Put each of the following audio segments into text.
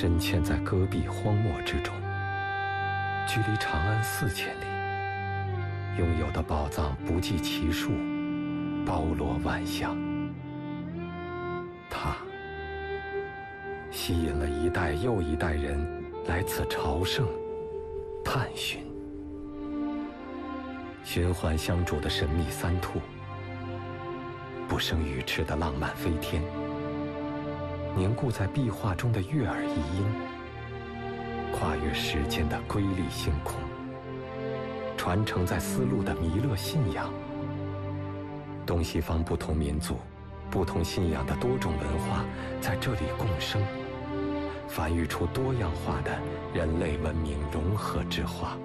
深嵌在戈壁荒漠之中，距离长安4000里，拥有的宝藏不计其数，包罗万象。它吸引了一代又一代人来此朝圣、探寻。 循环相逐的神秘三兔，不生语翅的浪漫飞天，凝固在壁画中的悦耳遗音，跨越时间的瑰丽星空，传承在丝路的弥勒信仰。东西方不同民族、不同信仰的多种文化在这里共生，繁育出多样化的人类文明融合之花。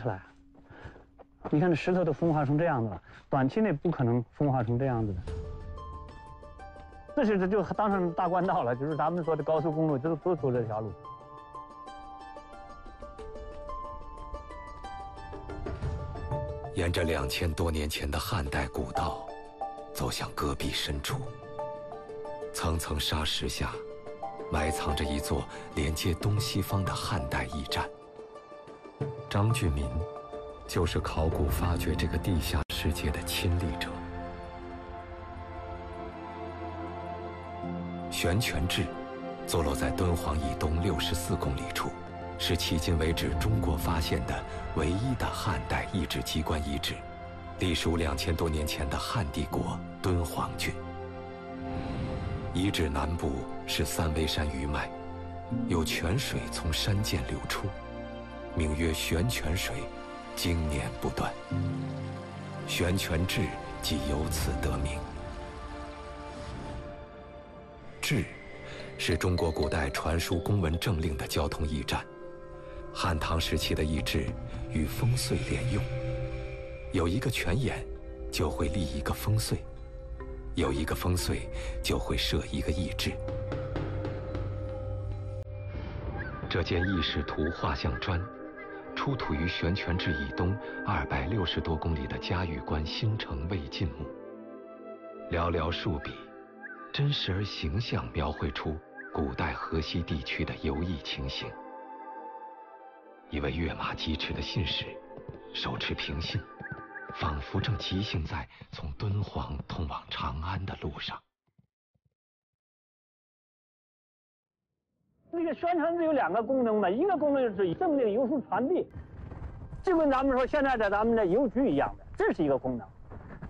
出来，你看这石头都风化成这样子了，短期内不可能风化成这样子的。这是这就当上大官道了，就是咱们说的高速公路，都走这条路。沿着2000多年前的汉代古道，走向戈壁深处，层层沙石下，埋藏着一座连接东西方的汉代驿站。 张俊民就是考古发掘这个地下世界的亲历者。悬泉置坐落在敦煌以东64公里处，是迄今为止中国发现的唯一的汉代遗址机关遗址，隶属2000多年前的汉帝国敦煌郡。遗址南部是三危山余脉，有泉水从山涧流出。 名曰悬泉水，经年不断。悬泉置即由此得名。置是中国古代传输公文政令的交通驿站，汉唐时期的易制与风岁连用，有一个泉眼就会立一个风岁，有一个风岁就会设一个易制。这件易式图画像砖，出土于悬泉至以东260多公里的嘉峪关新城魏晋墓。寥寥数笔，真实而形象描绘出古代河西地区的游弋情形。 一位跃马疾驰的信使，手持凭信，仿佛正骑行在从敦煌通往长安的路上。那个宣传字有两个功能嘛，一个功能就是政令邮书传递，就跟咱们说现在在咱们的邮局一样的，这是一个功能。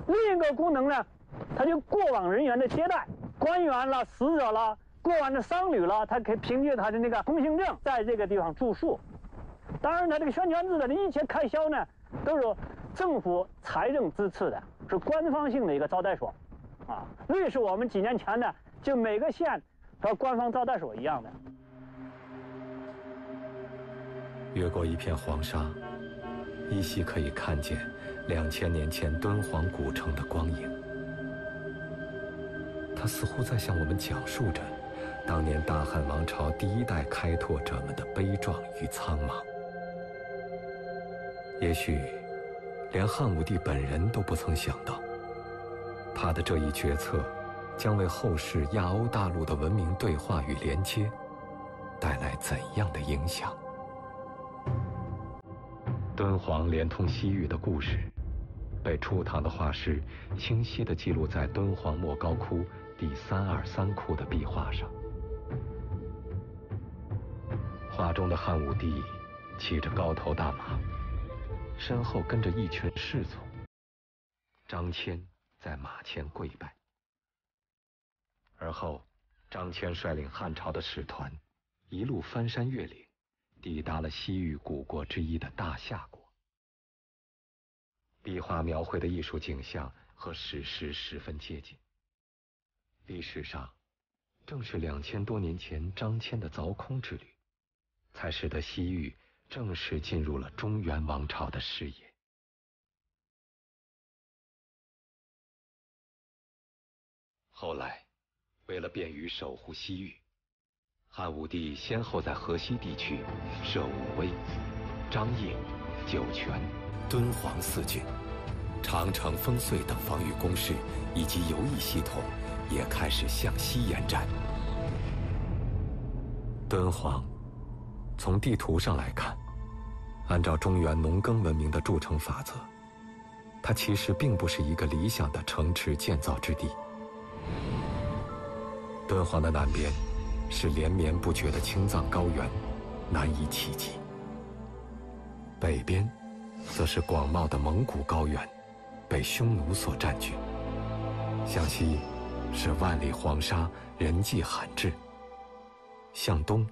另一个功能呢，它就过往人员的接待，官员了、死者了、过往的商旅了，他可以凭借他的那个通行证，在这个地方住宿。 当然，它这个宣传字的一切开销呢，都是政府财政支持的，是官方性的一个招待所，啊，类似我们几年前呢，就每个县和官方招待所一样的。越过一片黄沙，依稀可以看见2000年前敦煌古城的光影。它似乎在向我们讲述着当年大汉王朝第一代开拓者们的悲壮与苍茫。 也许，连汉武帝本人都不曾想到，他的这一决策将为后世亚欧大陆的文明对话与连接带来怎样的影响。敦煌连通西域的故事，被初唐的画师清晰地记录在敦煌莫高窟第323窟的壁画上。画中的汉武帝骑着高头大马。 身后跟着一群侍从，张骞在马前跪拜。而后，张骞率领汉朝的使团，一路翻山越岭，抵达了西域古国之一的大夏国。壁画描绘的艺术景象和史实十分接近。历史上，正是2000多年前张骞的凿空之旅，才使得西域 正式进入了中原王朝的视野。后来，为了便于守护西域，汉武帝先后在河西地区设武威、张掖、酒泉、敦煌4郡，长城风隧等防御工事以及游弋系统也开始向西延展。敦煌 从地图上来看，按照中原农耕文明的筑城法则，它其实并不是一个理想的城池建造之地。敦煌的南边是连绵不绝的青藏高原，难以企及；北边则是广袤的蒙古高原，被匈奴所占据；向西是万里黄沙，人迹罕至；向东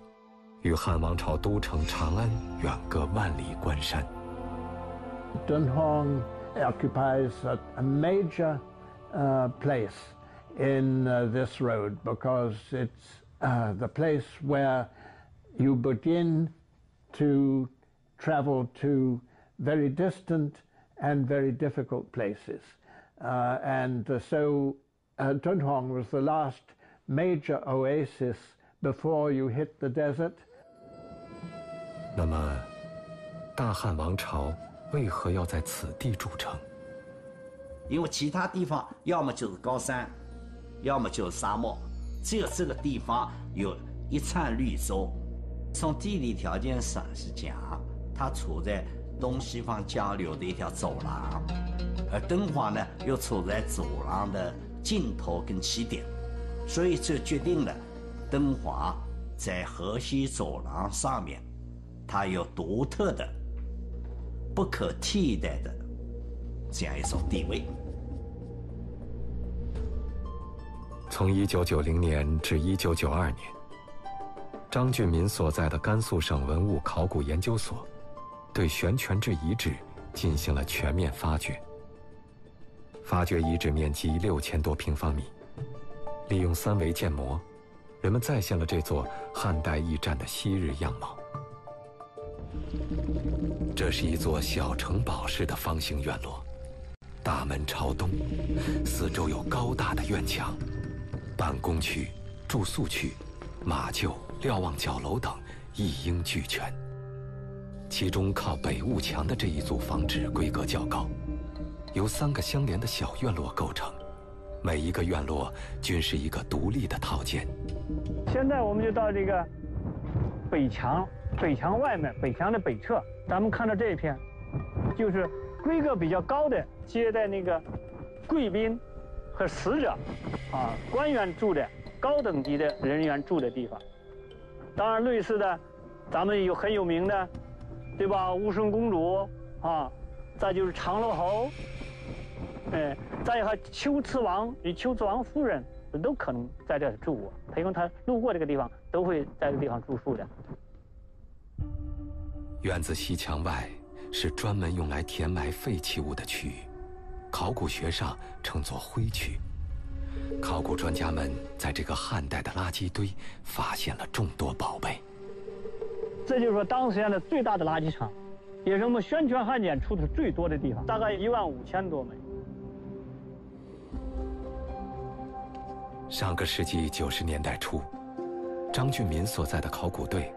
与汉王朝都城长安远隔万里关山。Dunhuang occupies a major place in this road because it's the place where you begin to travel to very distant and very difficult places, and so Dunhuang was the last major oasis before you hit the desert. 那么，大汉王朝为何要在此地筑城？因为其他地方要么就是高山，要么就是沙漠，只有这个地方有一片绿洲。从地理条件上是讲，它处在东西方交流的一条走廊，而敦煌呢又处在走廊的尽头跟起点，所以这决定了敦煌在河西走廊上面 它有独特的、不可替代的这样一种地位。从1990年至1992年，张俊民所在的甘肃省文物考古研究所对悬泉至遗址进行了全面发掘。发掘遗址面积6000多平方米，利用3维建模，人们再现了这座汉代驿站的昔日样貌。这是一座小城堡式的方形院落，大门朝东，四周有高大的院墙，办公区、住宿区、马厩、瞭望角楼等一应俱全。其中靠北雾墙的这一组房址规格较高，由3个相连的小院落构成。 每一个院落均是一个独立的套间。现在我们就到这个北墙，北墙外面，北墙的北侧，咱们看到这一片，就是规格比较高的接待那个贵宾和死者啊官员住的高等级的人员住的地方。当然，类似的，咱们有很有名的，对吧？乌孙公主啊，再就是长乐侯。 哎，再有丘次王与丘次王夫人都可能在这住过，他因为他路过这个地方，都会在这个地方住宿的。院子西墙外是专门用来填埋废弃物的区域，考古学上称作灰区。考古专家们在这个汉代的垃圾堆发现了众多宝贝。这就是说，当时的最大的垃圾场，也是我们宣传汉检出土最多的地方，大概15000多枚。 上个世纪90年代初，张俊民所在的考古队，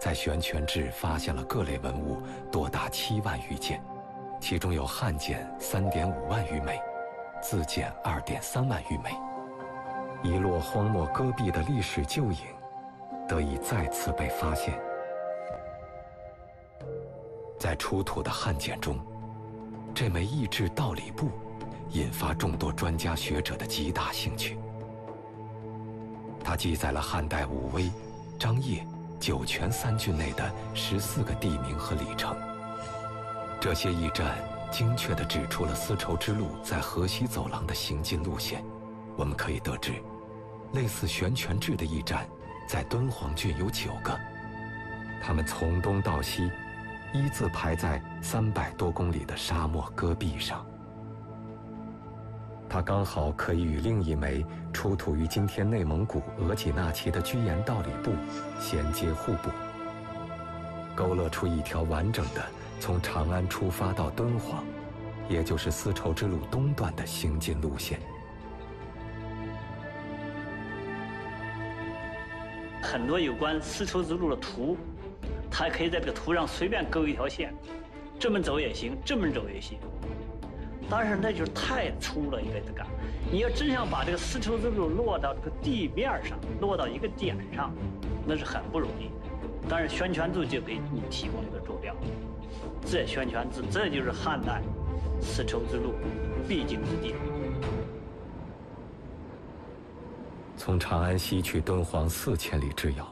在悬泉置发现了各类文物多达7万余件，其中有汉简3.5万余枚，自简2.3万余枚。一落荒漠戈壁的历史旧影，得以再次被发现。在出土的汉简中，这枚异制道理簿，引发众多专家学者的极大兴趣。 它记载了汉代武威、张掖、酒泉3郡内的14个地名和里程。这些驿站精确地指出了丝绸之路在河西走廊的行进路线。我们可以得知，类似悬泉置的驿站在敦煌郡有9个，它们从东到西，依次排在300多公里的沙漠戈壁上。 它刚好可以与另一枚出土于今天内蒙古额济纳旗的居延道里簿衔接互补，勾勒出一条完整的从长安出发到敦煌，也就是丝绸之路东段的行进路线。很多有关丝绸之路的图，它可以在这个图上随便勾一条线，这么走也行，这么走也行。 但是那就是太粗了一个这个，你要真想把这个丝绸之路落到这个地面上，落到一个点上，那是很不容易。但是悬泉置就给你提供一个坐标，这悬泉置，这就是汉代丝绸之路必经之地。从长安西去敦煌4000里之遥，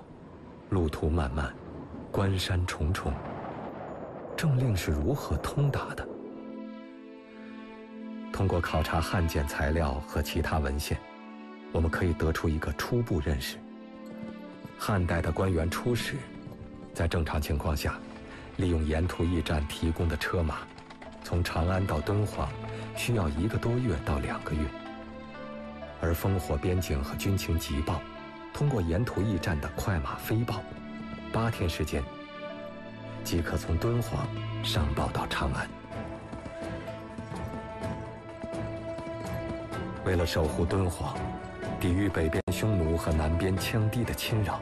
路途漫漫，关山重重，政令是如何通达的？ 通过考察汉简材料和其他文献，我们可以得出一个初步认识：汉代的官员出使，在正常情况下，利用沿途驿站提供的车马，从长安到敦煌需要1个多月到2个月；而烽火边警和军情急报，通过沿途驿站的快马飞报，8天时间即可从敦煌上报到长安。 为了守护敦煌，抵御北边匈奴和南边羌敌的侵扰，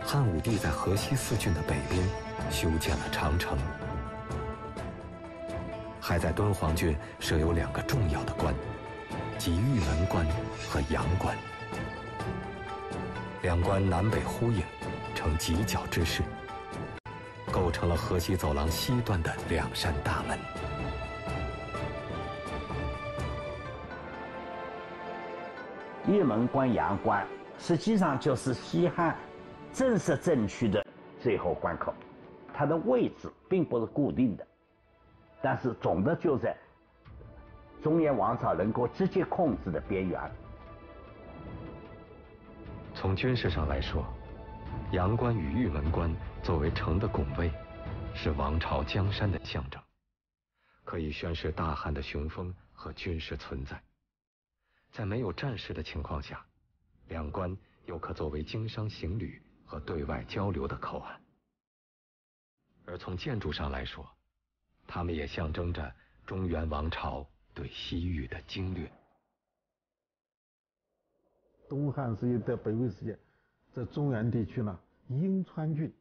汉武帝在河西4郡的北边修建了长城，还在敦煌郡设有2个重要的关，即玉门关和阳关。2关南北呼应，呈犄角之势，构成了河西走廊西段的2扇大门。 玉门关、阳关，实际上就是西汉正式政区的最后关口，它的位置并不是固定的，但是总的就在中原王朝能够直接控制的边缘。从军事上来说，阳关与玉门关作为城的拱卫，是王朝江山的象征，可以宣示大汉的雄风和军事存在。 在没有战事的情况下，2关又可作为经商行旅和对外交流的口岸。而从建筑上来说，它们也象征着中原王朝对西域的经略。东汉时期到北魏时期，在中原地区呢，颍川郡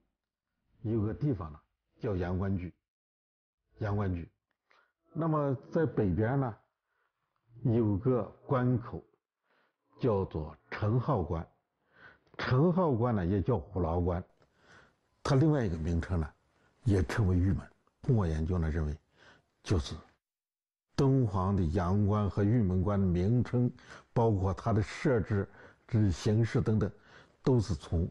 有个地方呢叫阳关郡，那么在北边呢，有个关口叫做陈浩关，陈浩关呢也叫虎牢关，它另外一个名称呢也称为玉门。通过研究呢认为，就是敦煌的阳关和玉门关的名称，包括它的设置、形式等等，都是从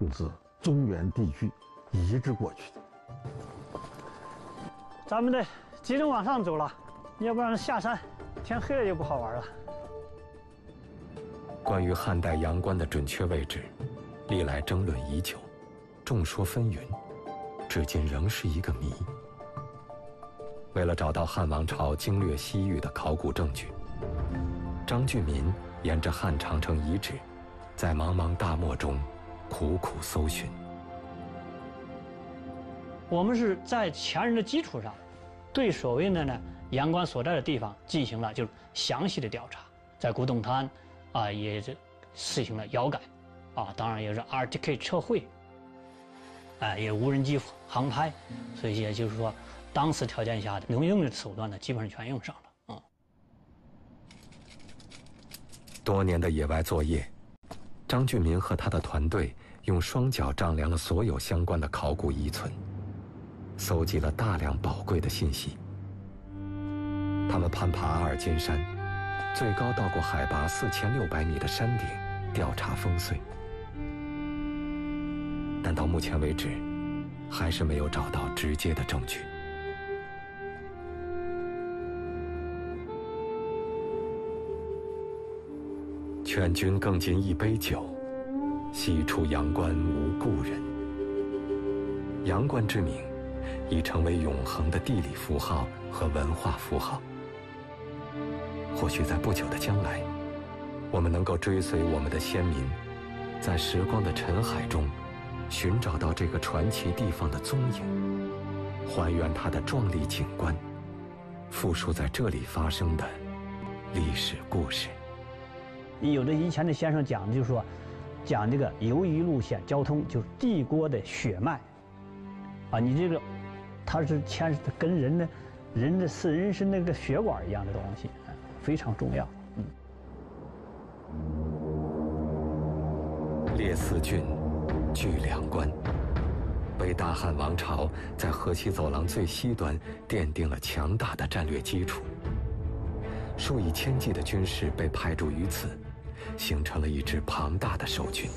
就是中原地区移植过去的。咱们得急着往上走了，要不然下山天黑了就不好玩了。关于汉代阳关的准确位置，历来争论已久，众说纷纭，至今仍是一个谜。为了找到汉王朝经略西域的考古证据，张聚民沿着汉长城遗址，在茫茫大漠中苦苦搜寻。 我们是在前人的基础上，对所谓的阳关所在的地方进行了就是详细的调查，在古董滩啊也是实行了遥感，啊当然也是 RTK 测绘，哎也无人机航拍，所以也就是说，当时条件下的能用的手段呢，基本上全用上了啊。多年的野外作业，张聚民和他的团队用双脚丈量了所有相关的考古遗存。 搜集了大量宝贵的信息。他们攀爬阿尔金山，最高到过海拔4600米的山顶，调查风碎。但到目前为止，还是没有找到直接的证据。劝君更尽一杯酒，西出阳关无故人。阳关之名， 已成为永恒的地理符号和文化符号。或许在不久的将来，我们能够追随我们的先民，在时光的尘海中，寻找到这个传奇地方的踪影，还原它的壮丽景观，复述在这里发生的历史故事。有的以前的先生讲的就是说，讲这个游夷路线交通，就是帝国的血脉。 啊，你这个，它是牵扯跟人是那个血管一样的东西，非常重要。嗯。列四郡，据两关，为大汉王朝在河西走廊最西端奠定了强大的战略基础。数以千计的军士被派驻于此，形成了一支庞大的守军。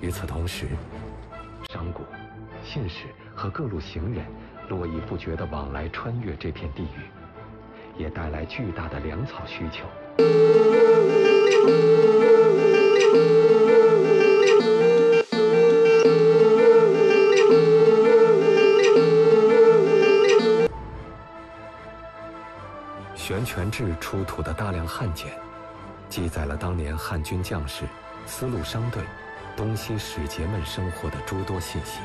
与此同时， 商贾、信士和各路行人络绎不绝地往来穿越这片地域，也带来巨大的粮草需求。玄泉志出土的大量汉简，记载了当年汉军将士、丝路商队、 东西使节们生活的诸多信息。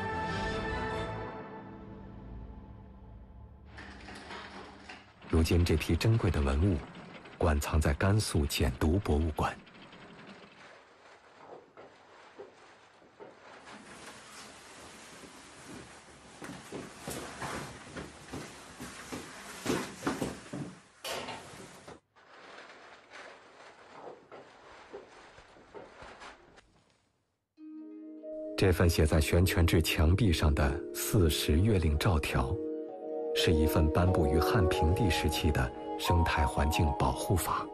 如今，这批珍贵的文物馆藏在甘肃简牍博物馆。这份写在玄泉志墙壁上的40月令诏条，是一份颁布于汉平帝时期的生态环境保护法。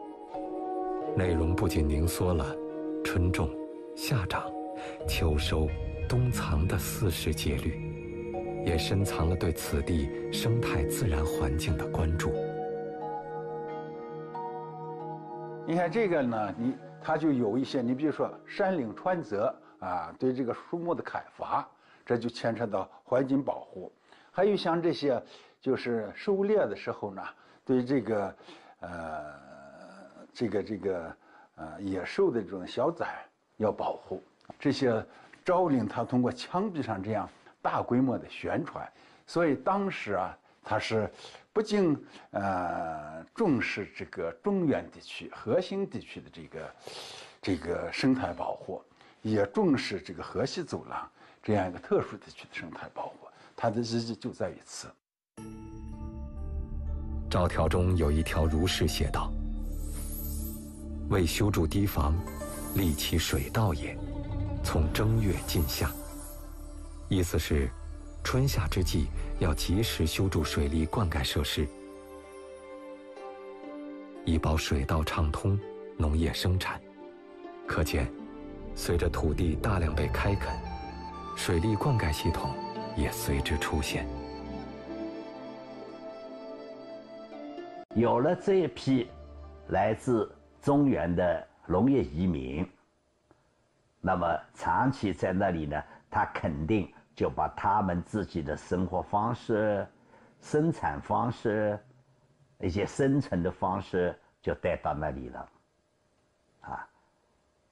内容不仅凝缩了春种、夏长、秋收、冬藏的40节律，也深藏了对此地生态自然环境的关注。你看这个呢，它就有一些，你比如说山岭川泽。 啊，对这个树木的砍伐，这就牵扯到环境保护；还有像这些，就是狩猎的时候呢，对野兽的这种小崽要保护，这些招领他通过枪毙上这样大规模的宣传，所以当时啊，他是不仅重视这个中原地区核心地区的这个生态保护，也重视这个河西走廊这样一个特殊地区的生态保护，它的意义就在于此。诏条中有一条如是写道：“为修筑堤防，立其水道也，从正月尽夏。”意思是，春夏之际要及时修筑水利灌溉设施，以保水道畅通，农业生产。可见，随着土地大量被开垦，水利灌溉系统也随之出现。有了这一批来自中原的农业移民，那么长期在那里呢，他肯定就把他们自己的生活方式、生产方式、一些生存的方式就带到那里了，啊。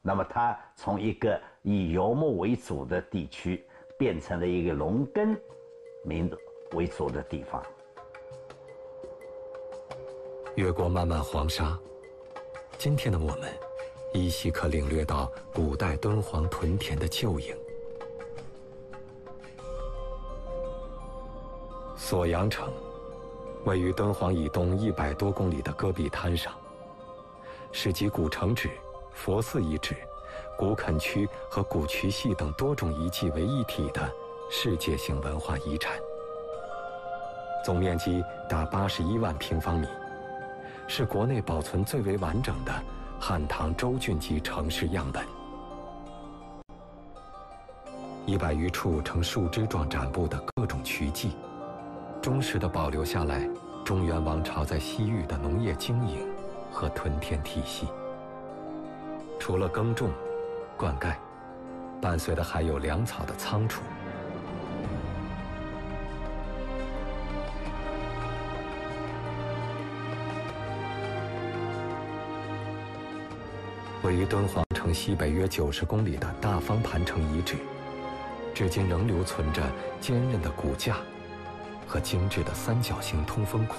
那么他从一个以游牧为主的地区，变成了一个农耕民族为主的地方。越过漫漫黄沙，今天的我们依稀可领略到古代敦煌屯田的旧影。锁阳城位于敦煌以东100多公里的戈壁滩上，是集古城址、佛寺遗址、古垦区和古渠系等多种遗迹为一体的世界性文化遗产，总面积达81万平方米，是国内保存最为完整的汉唐州郡级城市样本。100余处呈树枝状展布的各种渠迹，忠实地保留下来中原王朝在西域的农业经营和屯田体系。除了耕种、灌溉，伴随的还有粮草的仓储。位于敦煌城西北约90公里的大方盘城遗址，至今仍留存着坚韧的骨架和精致的三角形通风孔。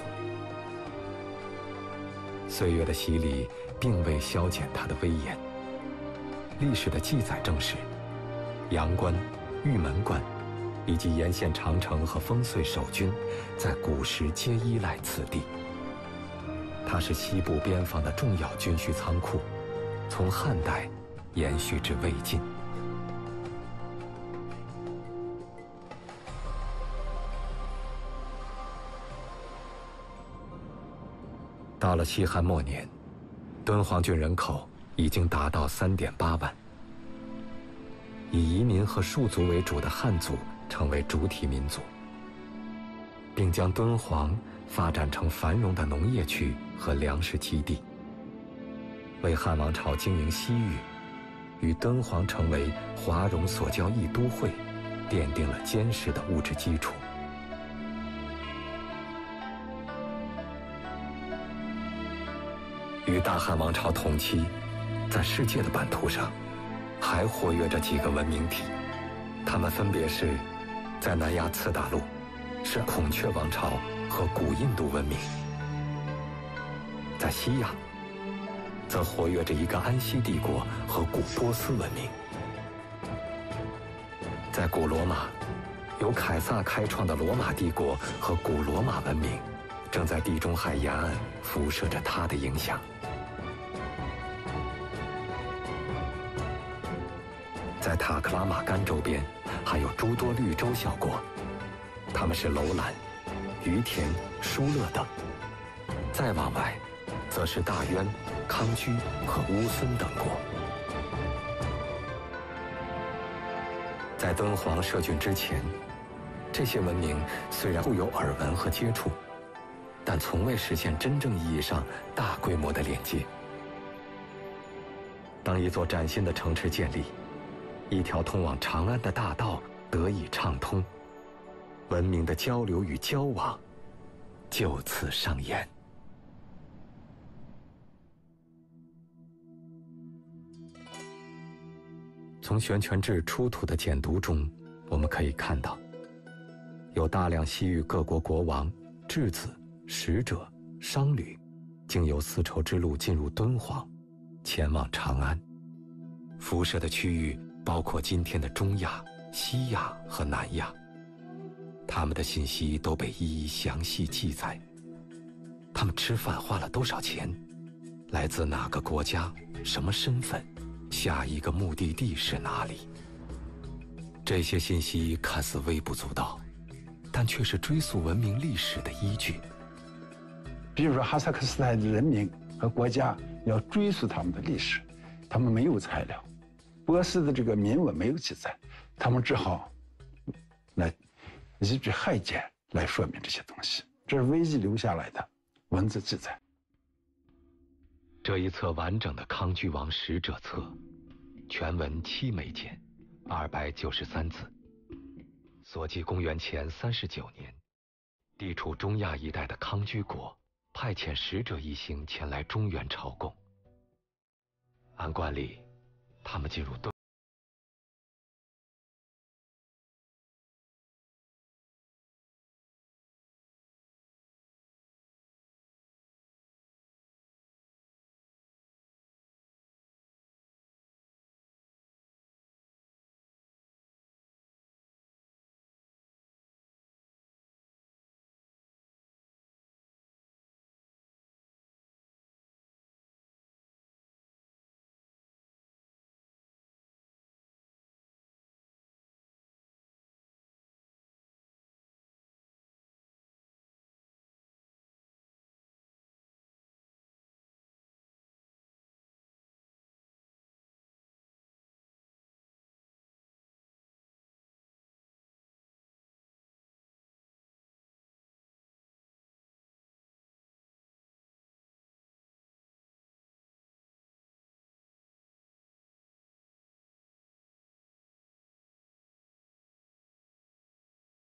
岁月的洗礼并未消减它的威严。历史的记载证实，阳关、玉门关以及沿线长城和烽燧守军在古时皆依赖此地。它是西部边防的重要军需仓库，从汉代延续至魏晋。到了西汉末年，敦煌郡人口已经达到3.8万，以移民和戍卒为主的汉族成为主体民族，并将敦煌发展成繁荣的农业区和粮食基地，为汉王朝经营西域与敦煌成为华戎所交一都会奠定了坚实的物质基础。与大汉王朝同期，在世界的版图上还活跃着几个文明体，它们分别是在南亚次大陆是孔雀王朝和古印度文明，在西亚则活跃着一个安息帝国和古波斯文明，在古罗马由凯撒开创的罗马帝国和古罗马文明正在地中海沿岸辐射着它的影响。在塔克拉玛干周边还有诸多绿洲小国，它们是楼兰、于田、疏勒等；再往外则是大渊、康居和乌孙等国。在敦煌设郡之前，这些文明虽然互有耳闻和接触，但从未实现真正意义上大规模的连接。当一座崭新的城池建立，一条通往长安的大道得以畅通，文明的交流与交往就此上演。从玄泉志出土的简牍中，我们可以看到，有大量西域各国国王、质子、使者、商旅，经由丝绸之路进入敦煌，前往长安。辐射的区域包括今天的中亚、西亚和南亚。他们的信息都被一一详细记载。他们吃饭花了多少钱？ 来自哪个国家？什么身份？下一个目的地是哪里？这些信息看似微不足道，但却是追溯文明历史的依据。比如说哈萨克斯坦的人民和国家，要追溯他们的历史，他们没有材料；波斯的这个铭文没有记载，他们只好来依据汉简来说明这些东西。这是危机留下来的文字记载。 这一册完整的《康居王使者册》，全文7枚简，293字，所记公元前39年，地处中亚一带的康居国派遣使者一行前来中原朝贡。按惯例，他们进入敦。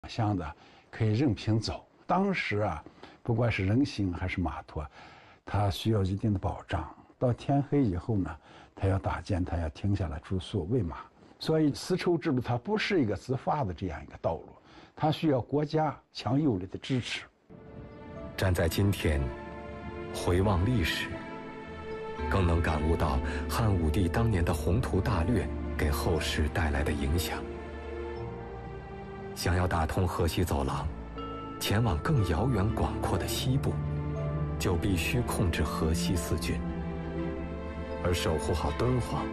像的可以任凭走。当时啊，不管是人形还是马驮，它需要一定的保障。到天黑以后呢，它要打尖，它要停下来住宿喂马。所以丝绸之路它不是一个自发的这样一个道路，它需要国家强有力的支持。站在今天，回望历史，更能感悟到汉武帝当年的宏图大略给后世带来的影响。 想要打通河西走廊，前往更遥远广阔的西部，就必须控制河西四郡。而守护好敦煌，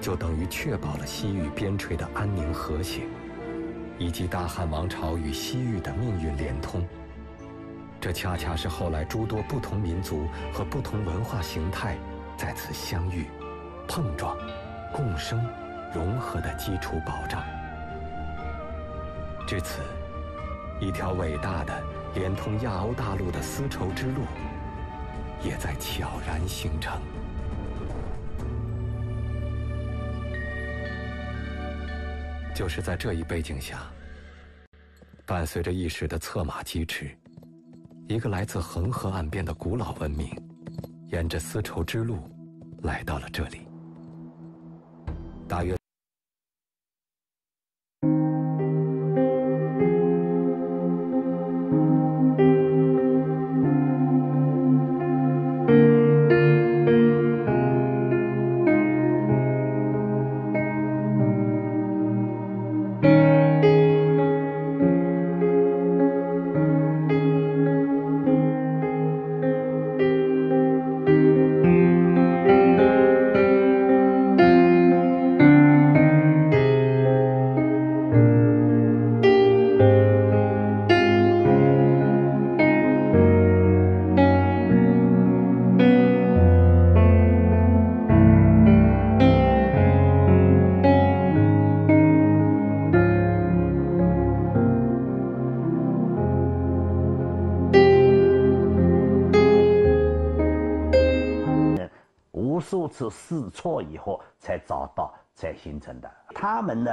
就等于确保了西域边陲的安宁和谐，以及大汉王朝与西域的命运连通。这恰恰是后来诸多不同民族和不同文化形态在此相遇、碰撞、共生、融合的基础保障。 至此，一条伟大的连通亚欧大陆的丝绸之路，也在悄然形成。就是在这一背景下，伴随着一时的策马疾驰，一个来自恒河岸边的古老文明，沿着丝绸之路来到了这里。大约。 试错以后才找到，才形成的。他们呢，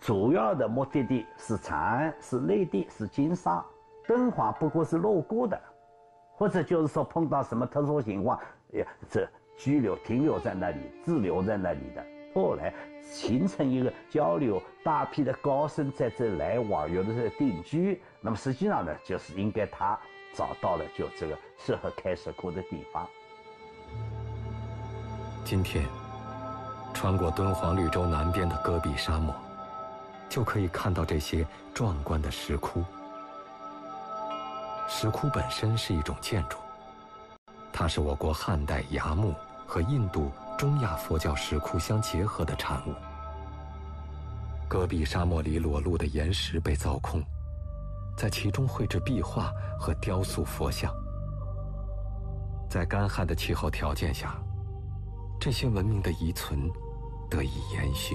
主要的目的地是长安，是内地，是经商。敦煌不过是路过的，或者就是说碰到什么特殊情况，这居留停留在那里，滞留在那里的。后来形成一个交流，大批的高僧在这来往，有的是定居。那么实际上呢，就是应该他找到了就这个适合开石窟的地方。今天，穿过敦煌绿洲南边的戈壁沙漠，就可以看到这些壮观的石窟。石窟本身是一种建筑，它是我国汉代崖墓和印度、中亚佛教石窟相结合的产物。戈壁沙漠里裸露的岩石被凿空，在其中绘制壁画和雕塑佛像。在干旱的气候条件下，这些文明的遗存得以延续。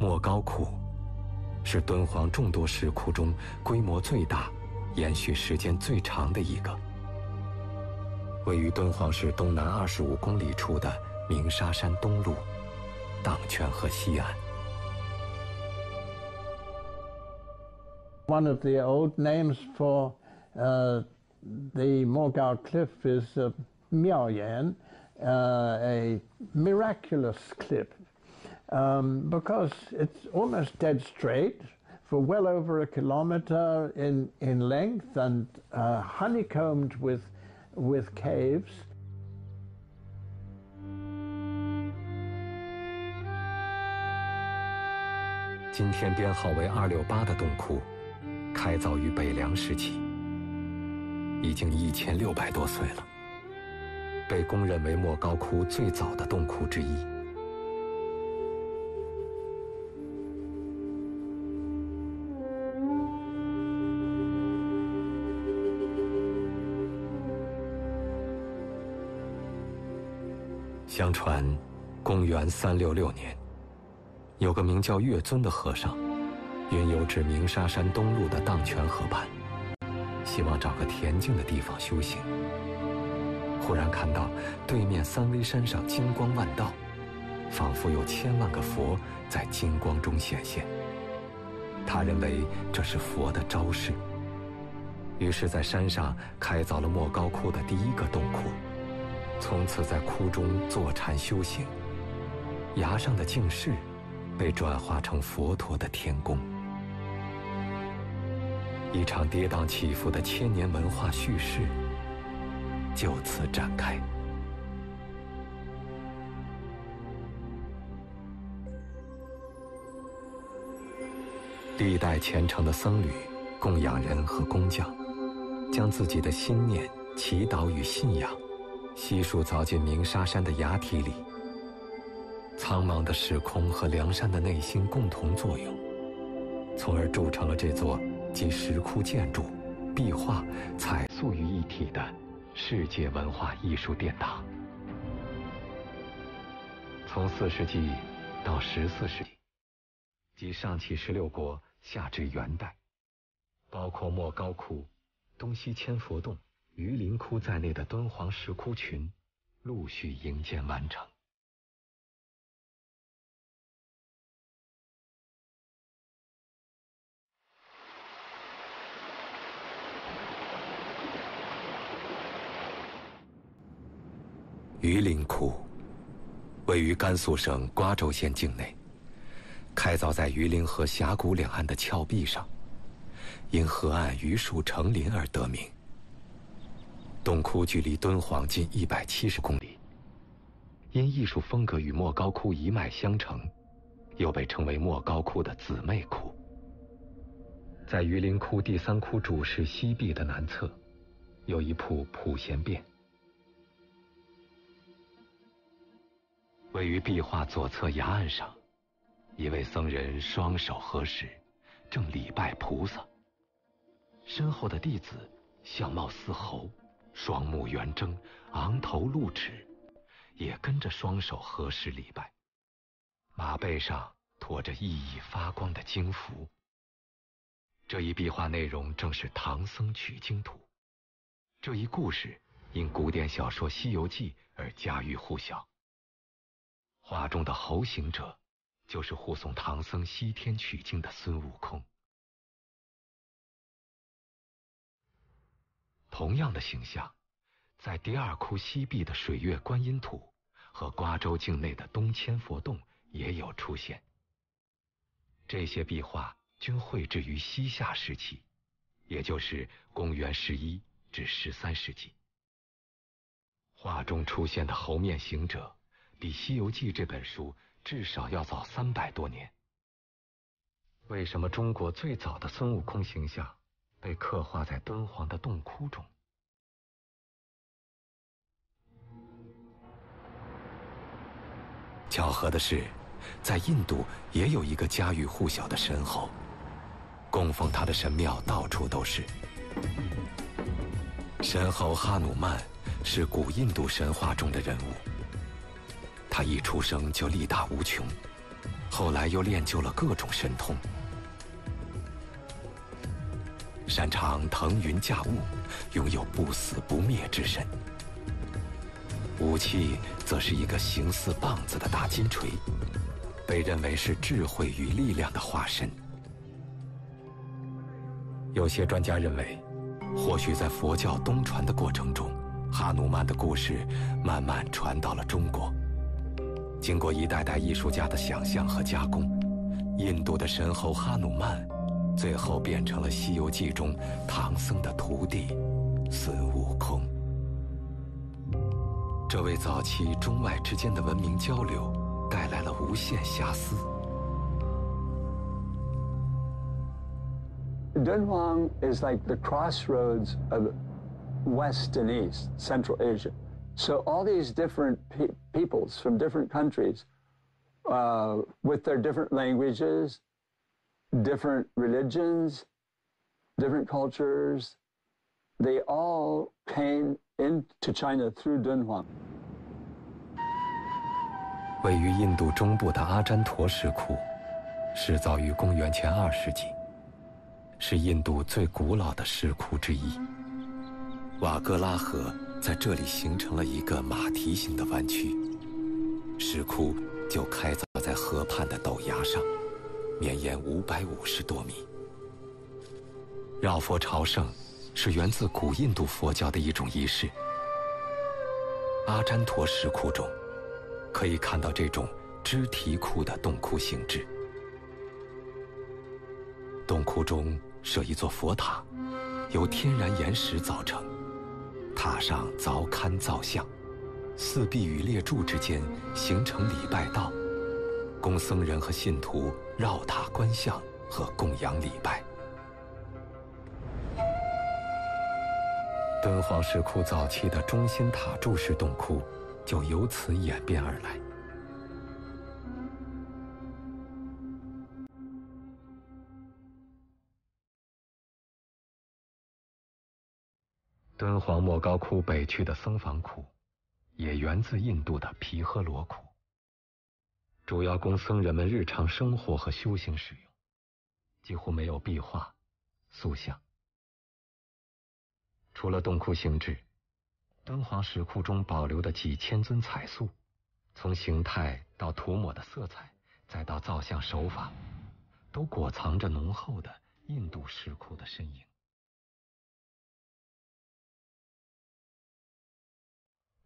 莫高窟是敦煌众多石窟中规模最大、延续时间最长的一个。位于敦煌市东南25公里处的鸣沙山东麓、党泉河西岸。One of the old names for the Morgao cliff is Miaoyan, a miraculous cliff, because it's almost dead straight for well over a kilometer in length and honeycombed with caves. 今天编号为268的洞窟，开凿于北凉时期，已经1600多岁了，被公认为莫高窟最早的洞窟之一。相传，公元366年，有个名叫月尊的和尚，云游至鸣沙山东麓的荡泉河畔，希望找个恬静的地方修行。忽然看到对面三危山上金光万道，仿佛有1000万个佛在金光中显现。他认为这是佛的昭示，于是在山上开凿了莫高窟的第一个洞窟。从此在窟中坐禅修行，崖上的净室被转化成佛陀的天宫。一场跌宕起伏的千年文化叙事就此展开。历代虔诚的僧侣、供养人和工匠，将自己的心念、祈祷与信仰悉数凿进鸣沙山的崖体里。苍茫的时空和梁山的内心共同作用，从而铸成了这座集石窟建筑、壁画、彩塑于一体的世界文化艺术殿堂。从4世纪到14世纪，即上起16国，下至元代，包括莫高窟、东西千佛洞、榆林窟在内的敦煌石窟群陆续营建完成。榆林窟位于甘肃省瓜州县境内，开凿在榆林河峡谷两岸的峭壁上，因河岸榆树成林而得名。洞窟距离敦煌近170公里，因艺术风格与莫高窟一脉相承，又被称为莫高窟的姊妹窟。在榆林窟第3窟主石西壁的南侧，有一瀑普贤变。位于壁画左侧崖岸上，一位僧人双手合十，正礼拜菩萨，身后的弟子相貌似猴，双目圆睁，昂头露齿，也跟着双手合十礼拜。马背上驮着熠熠发光的经符。这一壁画内容正是唐僧取经图。这一故事因古典小说《西游记》而家喻户晓。画中的猴行者，就是护送唐僧西天取经的孙悟空。同样的形象，在第2窟西壁的水月观音图和瓜州境内的东千佛洞也有出现。这些壁画均绘制于西夏时期，也就是公元11至13世纪。画中出现的猴面行者，比《西游记》这本书至少要早300多年。为什么中国最早的孙悟空形象被刻画在敦煌的洞窟中？ 巧合的是，在印度也有一个家喻户晓的神猴，供奉他的神庙到处都是。神猴哈努曼是古印度神话中的人物，他一出生就力大无穷，后来又练就了各种神通，擅长腾云驾雾，拥有不死不灭之身。 武器则是一个形似棒子的大金锤，被认为是智慧与力量的化身。有些专家认为，或许在佛教东传的过程中，哈努曼的故事慢慢传到了中国。经过一代代艺术家的想象和加工，印度的神猴哈努曼，最后变成了《西游记》中唐僧的徒弟孙悟空。 这为早期中外之间的文明交流带来了无限遐思。Dunhuang is like the crossroads of West and East, Central Asia. So all these different peoples from different countries, with their different languages, different religions, different cultures, they all came. into China through Dunhuang。位于印度中部的阿占陀石窟，始早于公元前2世纪，是印度最古老的石窟之一。瓦格拉河在这里形成了一个马蹄形的弯曲，石窟就开凿在河畔的陡崖上，绵延550多米。绕佛朝圣 是源自古印度佛教的一种仪式。阿占陀石窟中，可以看到这种支提库的洞窟形制。洞窟中设一座佛塔，由天然岩石造成，塔上凿龛造像，四壁与列柱之间形成礼拜道，供僧人和信徒绕塔观像和供养礼拜。 敦煌石窟早期的中心塔柱式洞窟，就由此演变而来。敦煌莫高窟北区的僧房窟，也源自印度的皮诃罗窟，主要供僧人们日常生活和修行使用，几乎没有壁画、塑像。 除了洞窟形制，敦煌石窟中保留的几千尊彩塑，从形态到涂抹的色彩，再到造像手法，都裹藏着浓厚的印度石窟的身影。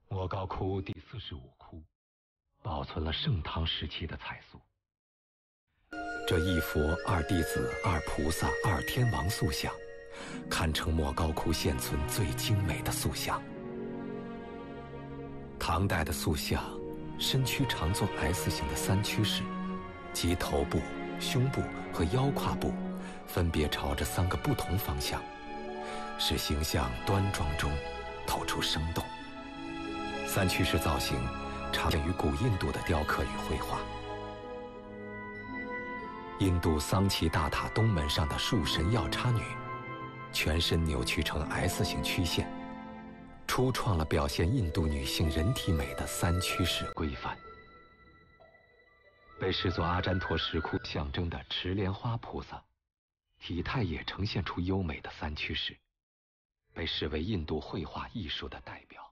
莫高窟第45窟保存了盛唐时期的彩塑，这一佛二弟子二菩萨二天王塑像， 堪称莫高窟现存最精美的塑像。唐代的塑像，身躯常做 S 型的3趋势，即头部、胸部和腰胯部分别朝着3个不同方向，使形象端庄中透出生动。3趋势造型常见于古印度的雕刻与绘画。印度桑奇大塔东门上的树神药叉女， 全身扭曲成 S 型曲线，初创了表现印度女性人体美的3趋势规范。被视作阿占陀石窟象征的持莲花菩萨，体态也呈现出优美的3趋势，被视为印度绘画艺术的代表。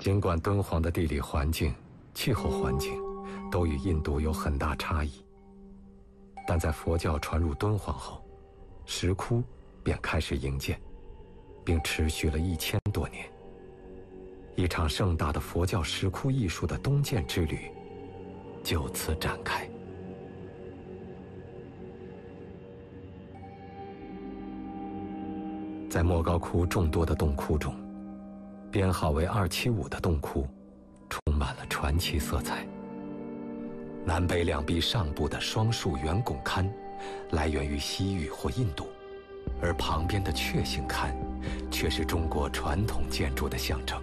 尽管敦煌的地理环境、气候环境都与印度有很大差异， 但在佛教传入敦煌后，石窟便开始营建，并持续了1000多年。一场盛大的佛教石窟艺术的东渐之旅就此展开。 在莫高窟众多的洞窟中，编号为275的洞窟，充满了传奇色彩。南北两壁上部的双树圆拱龛，来源于西域或印度，而旁边的雀形龛，却是中国传统建筑的象征。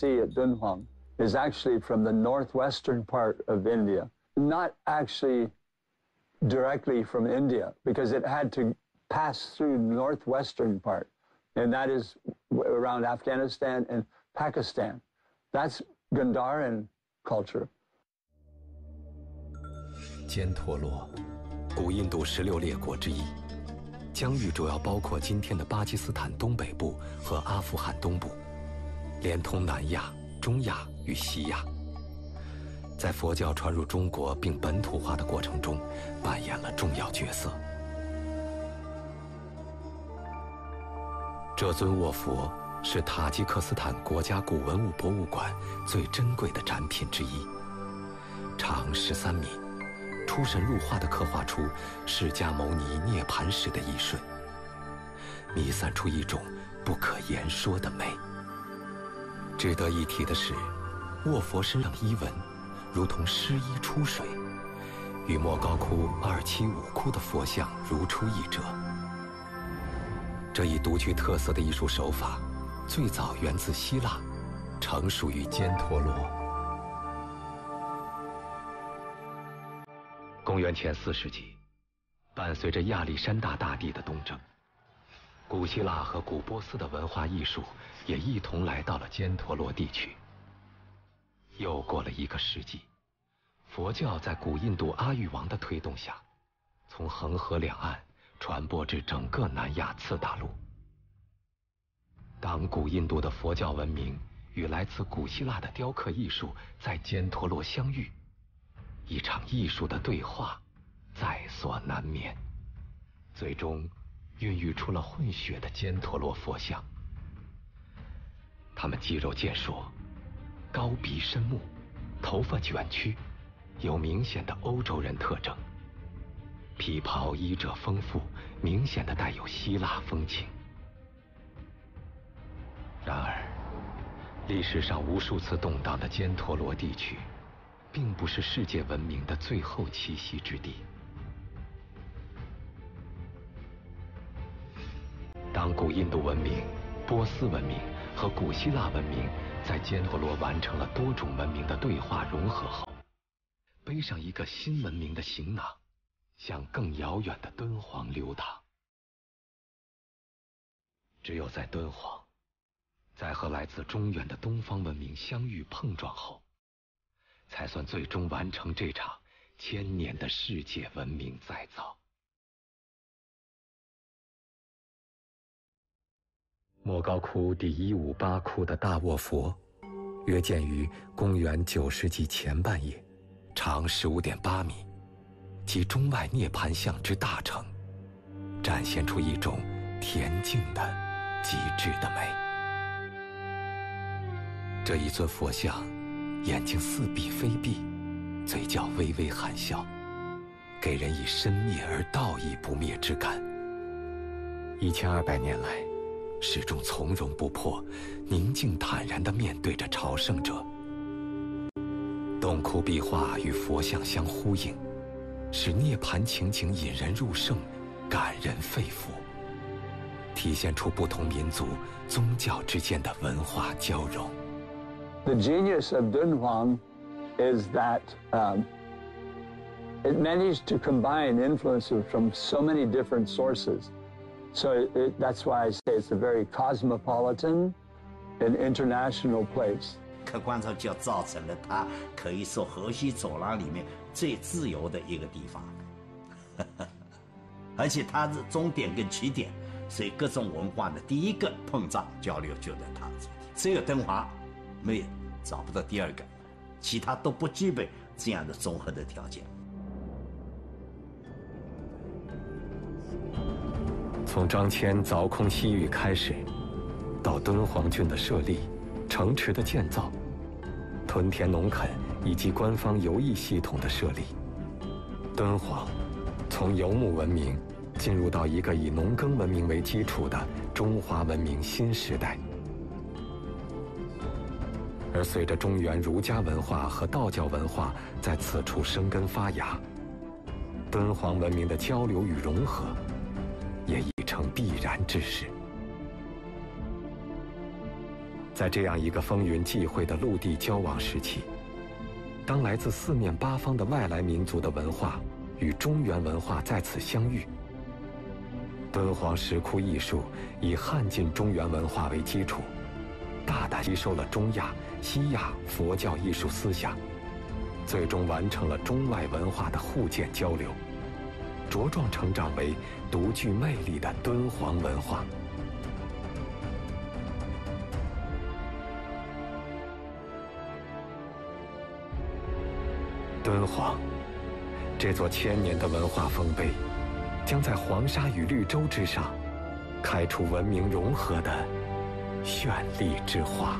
See at Dunhuang is actually from the northwestern part of India, not actually directly from India, because it had to pass through the northwestern part, and that is around Afghanistan and Pakistan. That's Gandharan culture. 犍陀罗，古印度16列国之一，疆域主要包括今天的巴基斯坦东北部和阿富汗东部。 连通南亚、中亚与西亚，在佛教传入中国并本土化的过程中，扮演了重要角色。这尊卧佛是塔吉克斯坦国家古文物博物馆最珍贵的展品之一，长13米，出神入化地刻画出释迦牟尼涅槃时的一瞬，弥散出一种不可言说的美。 值得一提的是，卧佛身上衣纹如同湿衣出水，与莫高窟275窟的佛像如出一辙。这一独具特色的艺术手法，最早源自希腊，成属于犍陀罗。公元前4世纪，伴随着亚历山大大帝的东征。 古希腊和古波斯的文化艺术也一同来到了犍陀罗地区。又过了1个世纪，佛教在古印度阿育王的推动下，从恒河两岸传播至整个南亚次大陆。当古印度的佛教文明与来自古希腊的雕刻艺术在犍陀罗相遇，一场艺术的对话在所难免，最终。 孕育出了混血的犍陀罗佛像，他们肌肉健硕，高鼻深目，头发卷曲，有明显的欧洲人特征。皮袍衣着丰富，明显的带有希腊风情。然而，历史上无数次动荡的犍陀罗地区，并不是世界文明的最后栖息之地。 当古印度文明、波斯文明和古希腊文明在犍陀罗完成了多种文明的对话融合后，背上一个新文明的行囊，向更遥远的敦煌流淌。只有在敦煌，在和来自中原的东方文明相遇碰撞后，才算最终完成这场1000年的世界文明再造。 莫高窟第158窟的大卧佛，约建于公元9世纪前半叶，长 15.8米，集中外涅盘像之大成，展现出一种恬静的极致的美。这一尊佛像，眼睛似闭非闭，嘴角微微含笑，给人以身灭而道亦不灭之感。1200年来，始终从容不迫、宁静坦然地面对着朝圣者。洞窟壁画与佛像相呼应，使涅槃情景引人入胜，感人肺腑，体现出不同民族、宗教之间的文化交融。The genius of Dun Huang is that it managed to combine influences from so many different sources. So that's why I say it's a very cosmopolitan and international place. 客观上就造成了它可以说河西走廊里面最自由的一个地方，而且它是终点跟起点，所以各种文化的第一个碰撞交流就在它这里。只有敦煌，没有找不到第二个，其他都不具备这样的综合的条件。 从张骞凿空西域开始，到敦煌郡的设立、城池的建造、屯田农垦以及官方邮驿系统的设立，敦煌从游牧文明进入到一个以农耕文明为基础的中华文明新时代。而随着中原儒家文化和道教文化在此处生根发芽，敦煌文明的交流与融合， 也已成必然之事。在这样一个风云际会的陆地交往时期，当来自四面八方的外来民族的文化与中原文化在此相遇，敦煌石窟艺术以汉晋中原文化为基础，大胆吸收了中亚、西亚佛教艺术思想，最终完成了中外文化的互鉴交流。 茁壮成长为独具魅力的敦煌文化。敦煌，这座1000年的文化丰碑，将在黄沙与绿洲之上，开出文明融合的绚丽之花。